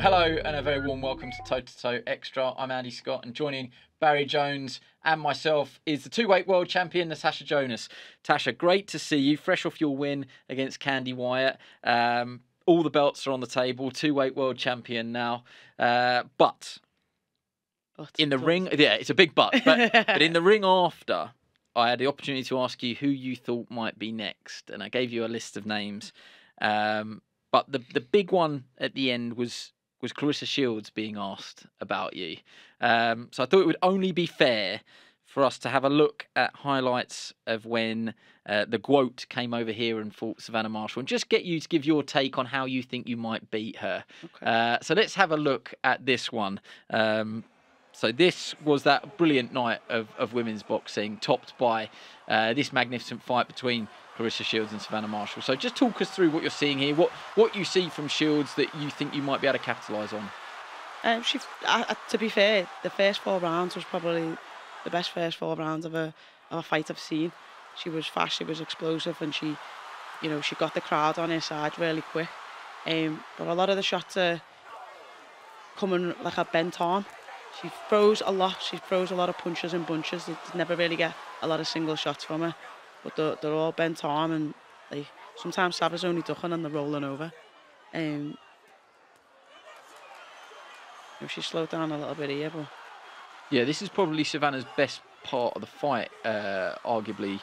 Well, hello and a very warm welcome to Toe to Toe Extra. I'm Andy Scott, and joining Barry Jones and myself is the two-weight world champion, Natasha Jonas. Tasha, great to see you, fresh off your win against Candy Wyatt. All the belts are on the table, two-weight world champion now. But in the ring, yeah, it's a big but, but in the ring after, I had the opportunity to ask you who you thought might be next, and I gave you a list of names. But the big one at the end was Claressa Shields being asked about you. So I thought it would only be fair for us to have a look at highlights of when the Goat came over here and fought Savannah Marshall, and just get you to give your take on how you think you might beat her. Okay. So let's have a look at this one. So this was that brilliant night of women's boxing, topped by this magnificent fight between Claressa Shields and Savannah Marshall. So just talk us through what you're seeing here, what you see from Shields that you think you might be able to capitalise on. To be fair, the first four rounds was probably the best first four rounds of a fight I've seen. She was fast, she was explosive, and she, you know, she got the crowd on her side really quick. But a lot of the shots are coming like a bent arm. She throws a lot. She throws a lot of punches and bunches. You never really get a lot of single shots from her. But they're all bent arm, and like sometimes Sav's only ducking and they're rolling over. She slowed down a little bit here, but yeah, this is probably Savannah's best part of the fight, arguably.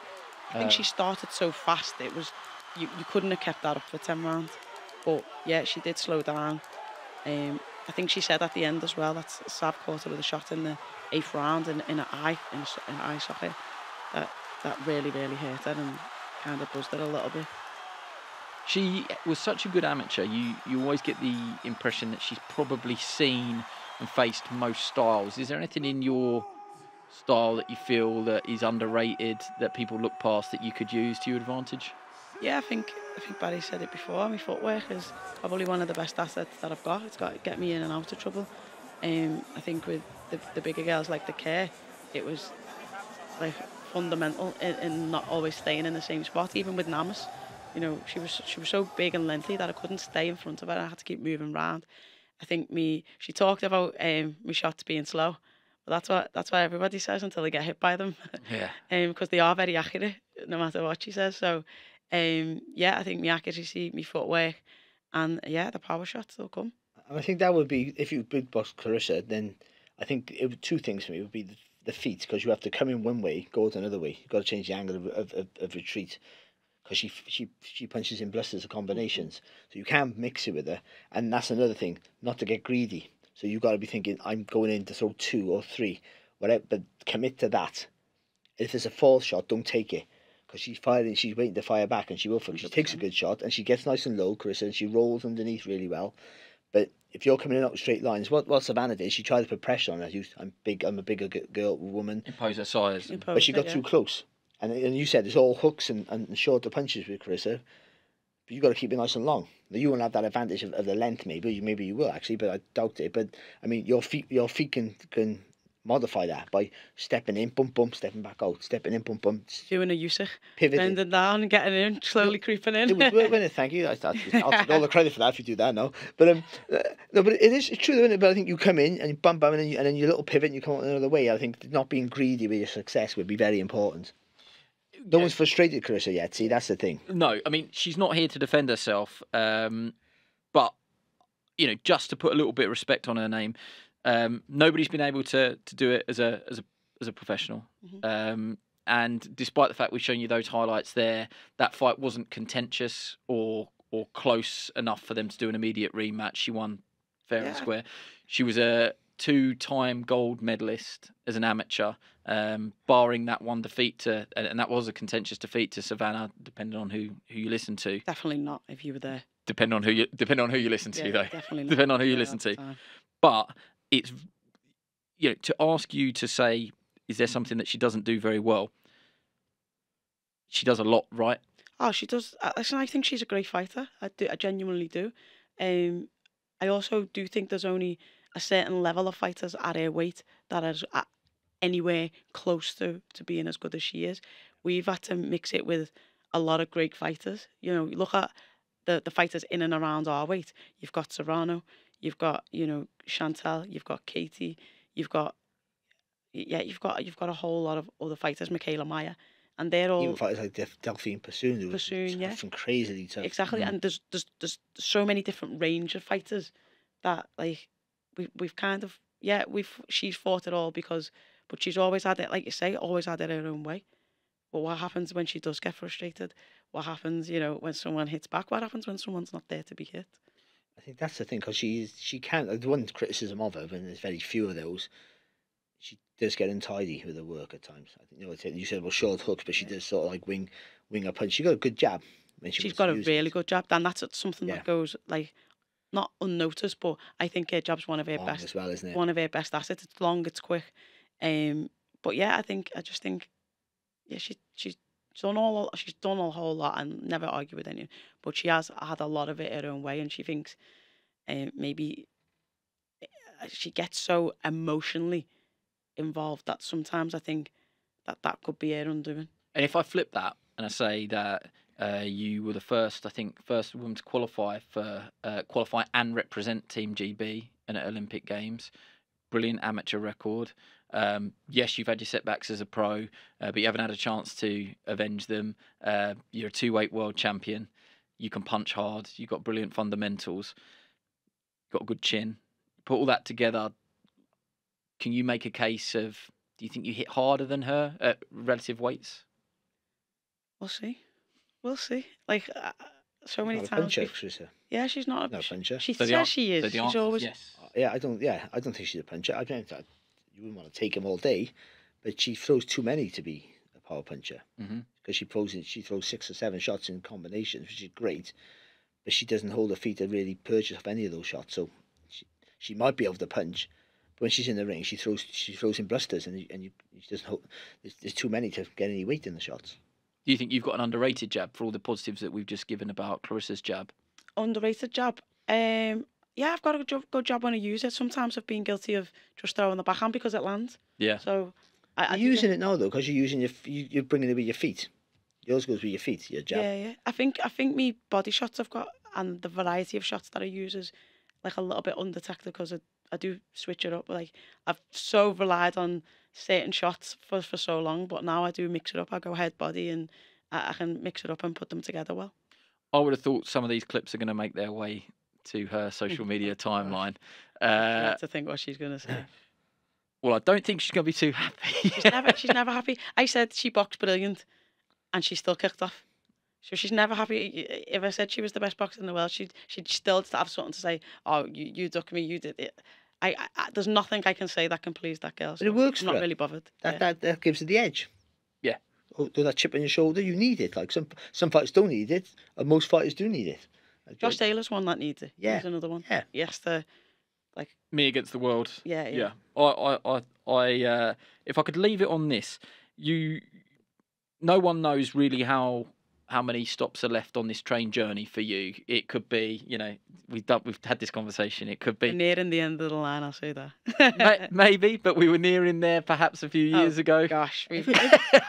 I think she started so fast it was you couldn't have kept that up for 10 rounds. But yeah, she did slow down. I think she said at the end as well that Sav caught her with a shot in the 8th round in her eye, in her eye socket. That really hurt her and kind of buzzed her a little bit. She was such a good amateur. You always get the impression that she's probably seen and faced most styles. Is there anything in your style that you feel that is underrated, that people look past, that you could use to your advantage? Yeah, I think Barry said it before. My footwork is probably one of the best assets that I've got. It's got to get me in and out of trouble. I think with the bigger girls like the Kerr, it was like fundamental in not always staying in the same spot. Even with Namas, you know, she was so big and lengthy that I couldn't stay in front of her. I had to keep moving around. I think she talked about my shots being slow. Well, that's what everybody says until they get hit by them. Yeah. Because they are very accurate, no matter what she says. So. Yeah, I think my accuracy, my footwork, and yeah, the power shots will come. And I think that would be, if you big box Claressa, then I think it would, two things for me would be the feet, because you have to come in one way, go out another way. You've got to change the angle of retreat, because she punches in blusters of combinations, so you can't mix it with her. And that's another thing, not to get greedy. So you've got to be thinking, I'm going in to throw 2 or 3, whatever, but commit to that. If there's a false shot, don't take it. Because she's firing, she's waiting to fire back, and she will. She takes a good shot, and she gets nice and low, Claressa, and she rolls underneath really well. But if you're coming in up straight lines, what Savannah did, she tried to put pressure on her. I'm a bigger girl, woman. Impose her size. But she got too close. And you said it's all hooks and shorter punches with Claressa. But you've got to keep it nice and long. Now, you won't have that advantage of the length, maybe you will actually, but I doubt it. But I mean, your feet can modify that by stepping in, bump, bump, stepping back out, stepping in, bump, bump. Doing a Yusuf, bending down, getting in, slowly creeping in. Thank you. I'll take all the credit for that if you do that now. But no, but it's true, isn't it? But I think you come in and you bam, bam, and then your little pivot and you come out another way. I think not being greedy with your success would be very important. No one's frustrated Claressa yet. See, that's the thing. No, I mean, she's not here to defend herself. But you know, just to put a little bit of respect on her name. Nobody's been able to do it as a professional. Mm-hmm. And despite the fact we've shown you those highlights there, that fight wasn't contentious or close enough for them to do an immediate rematch. She won fair and square. She was a 2-time gold medalist as an amateur, barring that one defeat to, and that was a contentious defeat to Savannah, depending on who you listen to. Definitely not if you were there. Depending on who you listen to, though. Definitely not. Depending on who you listen to. But it's, you know, to ask you to say, is there something that she doesn't do very well? She does a lot, right? Oh, she does. Listen, I think she's a great fighter. I genuinely do. I also do think there's only a certain level of fighters at her weight that are anywhere close to being as good as she is. We've had to mix it with a lot of great fighters. You know, look at the fighters in and around our weight. You've got Serrano, You've got, you know, Chantelle, you've got Katie, you've got, yeah, you've got a whole lot of other fighters, Mikaela Mayer, and they're all even fighters like Delfine Persoon, who was from crazy tough. Exactly, and there's so many different range of fighters that like we've kind of she's fought it all because, but she's always had it, like you say, always had it her own way. But what happens when she does get frustrated? What happens, you know, when someone hits back? What happens when someone's not there to be hit? I think that's the thing, because she can, the one criticism of her, and there's very few of those, she does get untidy with her work at times. I think, you know, you said about short hooks, but she does sort of like wing her punch. She got a good jab. She's got a really good jab, and that's something that goes like not unnoticed, but I think her jab's one of her best as well, isn't it? One of her best assets. It's long, it's quick, but yeah, I just think. Yeah, she's done a whole lot, and never argue with anyone. But she has had a lot of it her own way, and she thinks maybe she gets so emotionally involved that sometimes I think that could be her undoing. And if I flip that and I say that you were the first woman to qualify for and represent Team GB in at Olympic Games, brilliant amateur record. Yes, you've had your setbacks as a pro, but you haven't had a chance to avenge them. You're a two-weight world champion. You can punch hard. You've got brilliant fundamentals. Got a good chin. Put all that together, can you make a case of, do you think you hit harder than her at relative weights? We'll see. We'll see. Like, so many times. She's not a puncher. She says she is. She's always... Yes. I don't think she's a puncher. I don't think... You wouldn't want to take them all day, but she throws too many to be a power puncher, because she throws 6 or 7 shots in combinations, which is great, but she doesn't hold her feet to really purchase off any of those shots. So she might be able to punch, but when she's in the ring, she throws in blusters, and she doesn't hold. There's too many to get any weight in the shots. Do you think you've got an underrated jab for all the positives that we've just given about Claressa's jab? Underrated jab. Yeah, I've got a good job when I use it. Sometimes I've been guilty of just throwing the backhand because it lands. Yeah. So I you're using it now though, because you're using you're bringing it with your feet. Yours goes with your feet. Your jab. Yeah. I think me body shots I've got, and the variety of shots that I use is like a little bit undetected because I do switch it up. Like I've so relied on certain shots for so long, but now I do mix it up. I go head body, and I can mix it up and put them together well. I would have thought some of these clips are going to make their way to her social media timeline. That's to think what she's going to say. Well, I don't think she's going to be too happy. she's never happy. I said she boxed brilliant, and she still kicked off. So she's never happy. If I said she was the best boxer in the world, she'd still have something to say. Oh, you ducked me, you did it. There's nothing I can say that can please that girl. So but it works. I'm not really bothered. That gives her the edge. Yeah. Oh, that chip on your shoulder, you need it. Like some fighters don't need it, and most fighters do need it. Okay. Josh Taylor's one that needs it. Yeah. There's another one. Yeah. Yes, like me against the world. Yeah. I if I could leave it on this, no one knows really how many stops are left on this train journey for you. It could be, you know, we've had this conversation. It could be we're nearing the end of the line. I'll say that. Maybe, but we were nearing there perhaps a few years ago. Gosh,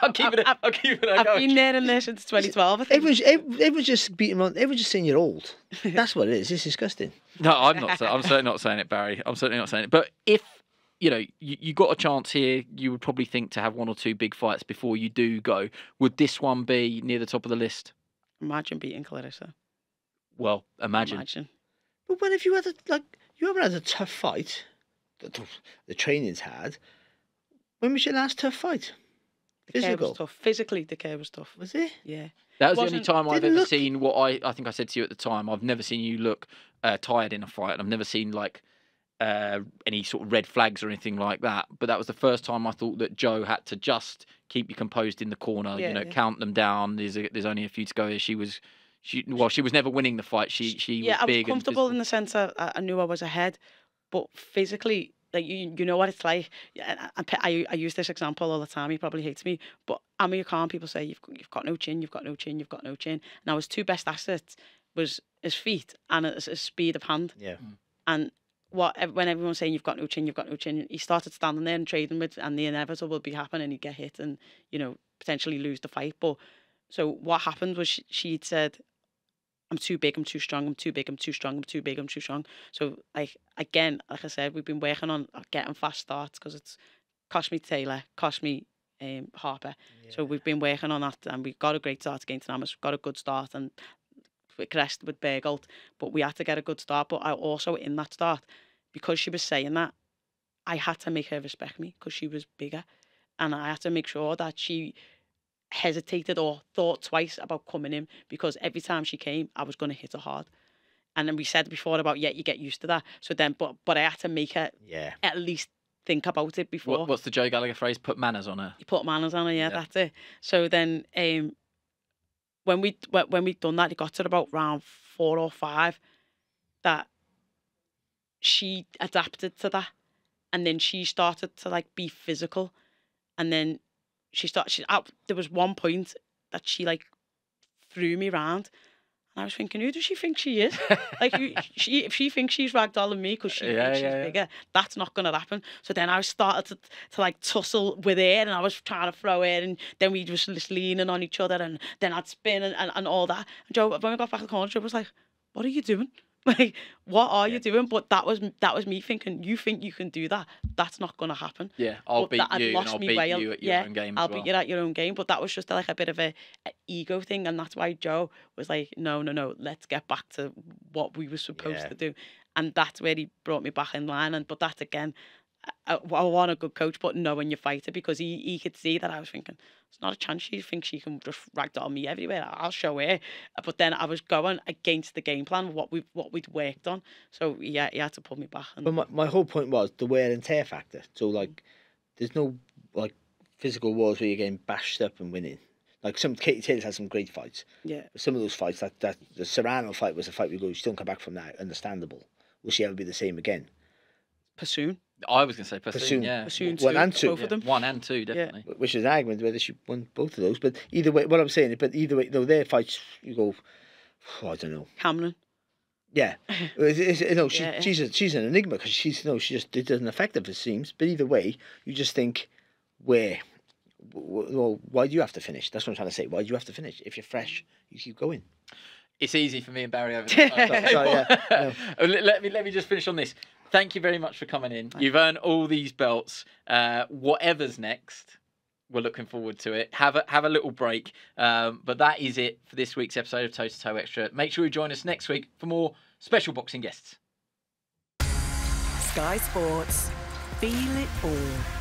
I'll keep it. I've been nearing there since 2012. I think it was just beating on. It was just saying you're old. That's what it is. It's disgusting. No, I'm certainly not saying it, Barry. I'm certainly not saying it. But if you know you got a chance here, you would probably think to have 1 or 2 big fights before you do go. Would this one be near the top of the list? Imagine beating Claressa. Well, imagine. But when have you had you haven't had a tough fight? The training's hard. When was your last tough fight? Physical. Was tough. Physically, the care was tough. Was it? Yeah. That was the only time I've ever seen what I think I said to you at the time. I've never seen you look tired in a fight, and I've never seen any sort of red flags or anything like that, but that was the first time I thought that Joe had to just keep you composed in the corner, count them down. There's only a few to go here. She was never winning the fight. She was big. I was comfortable in the sense I knew I was ahead, but physically, like you know what it's like. I use this example all the time. He probably hates me, but Amir Khan, people say you've got no chin, you've got no chin, you've got no chin. Now his 2 best assets was his feet and his speed of hand. Yeah, and when everyone's saying you've got no chin, he started standing there and trading with, and the inevitable would be happening. He'd get hit and potentially lose the fight. But so what happened was she'd said, I'm too big, I'm too strong, I'm too big, I'm too strong, I'm too big, I'm too strong. So, like, again, like I said, we've been working on getting fast starts because it's cost me Taylor, cost me Harper. Yeah. So we've been working on that and we got a great start against Namas. We've got a good start and with Crest, with Bergold, but we had to get a good start. But I also, in that start, because she was saying that, I had to make her respect me because she was bigger. And I had to make sure that she hesitated or thought twice about coming in, because every time she came, I was going to hit her hard. And then we said before about, yeah, you get used to that. So then, but I had to make her at least think about it before. What's the Joe Gallagher phrase? Put manners on her. You put manners on her, yeah, that's it. So then when we'd done that, it got to about round 4 or 5 that she adapted to that. And then she started to, like, be physical. And then there was one point that she, like, threw me round. And I was thinking, who does she think she is? Like, if she thinks she's ragdolling me because she thinks she's bigger, that's not going to happen. So then I started to like, tussle with her, and I was trying to throw her, and then we just leaning on each other, and then I'd spin and all that. And Joe, when we got back to the corner, Joe was like, what are you doing? Like, what are you doing? But that was me thinking, you think you can do that? That's not going to happen. Yeah, I'll beat you and I'll beat you at your own game. I'll beat you at your own game. But that was just like a bit of an ego thing. And that's why Joe was like, no, let's get back to what we were supposed to do. And that's where he brought me back in line. But that, again, I want a good coach, but knowing your fighter, because he could see that I was thinking, it's not a chance. She thinks she can just ragdoll me everywhere. I'll show her. But then I was going against the game plan, what we'd worked on. So yeah, he had to pull me back. But my whole point was the wear and tear factor. So like, there's no like physical wars where you're getting bashed up and winning. Like Katie Taylor had some great fights. Yeah. Some of those fights, that the Serrano fight was a fight we go, she don't come back from that. Understandable. Will she ever be the same again? Pursuit. I was going to say Persoon, yeah. Persoon, both of them. 1 and 2, definitely. Yeah. Which is an argument whether she won both of those. But either way, what I'm saying is, though, their fights, you go, oh, I don't know. Hamlin. Yeah. She's an enigma because it doesn't affect her, it seems. But either way, you just think, why do you have to finish? That's what I'm trying to say. Why do you have to finish? If you're fresh, you keep going. It's easy for me and Barry over there. Let me just finish on this. Thank you very much for coming in. You've earned all these belts. Whatever's next, we're looking forward to it. Have a little break. But that is it for this week's episode of Toe to Toe Extra. Make sure you join us next week for more special boxing guests. Sky Sports. Feel it all.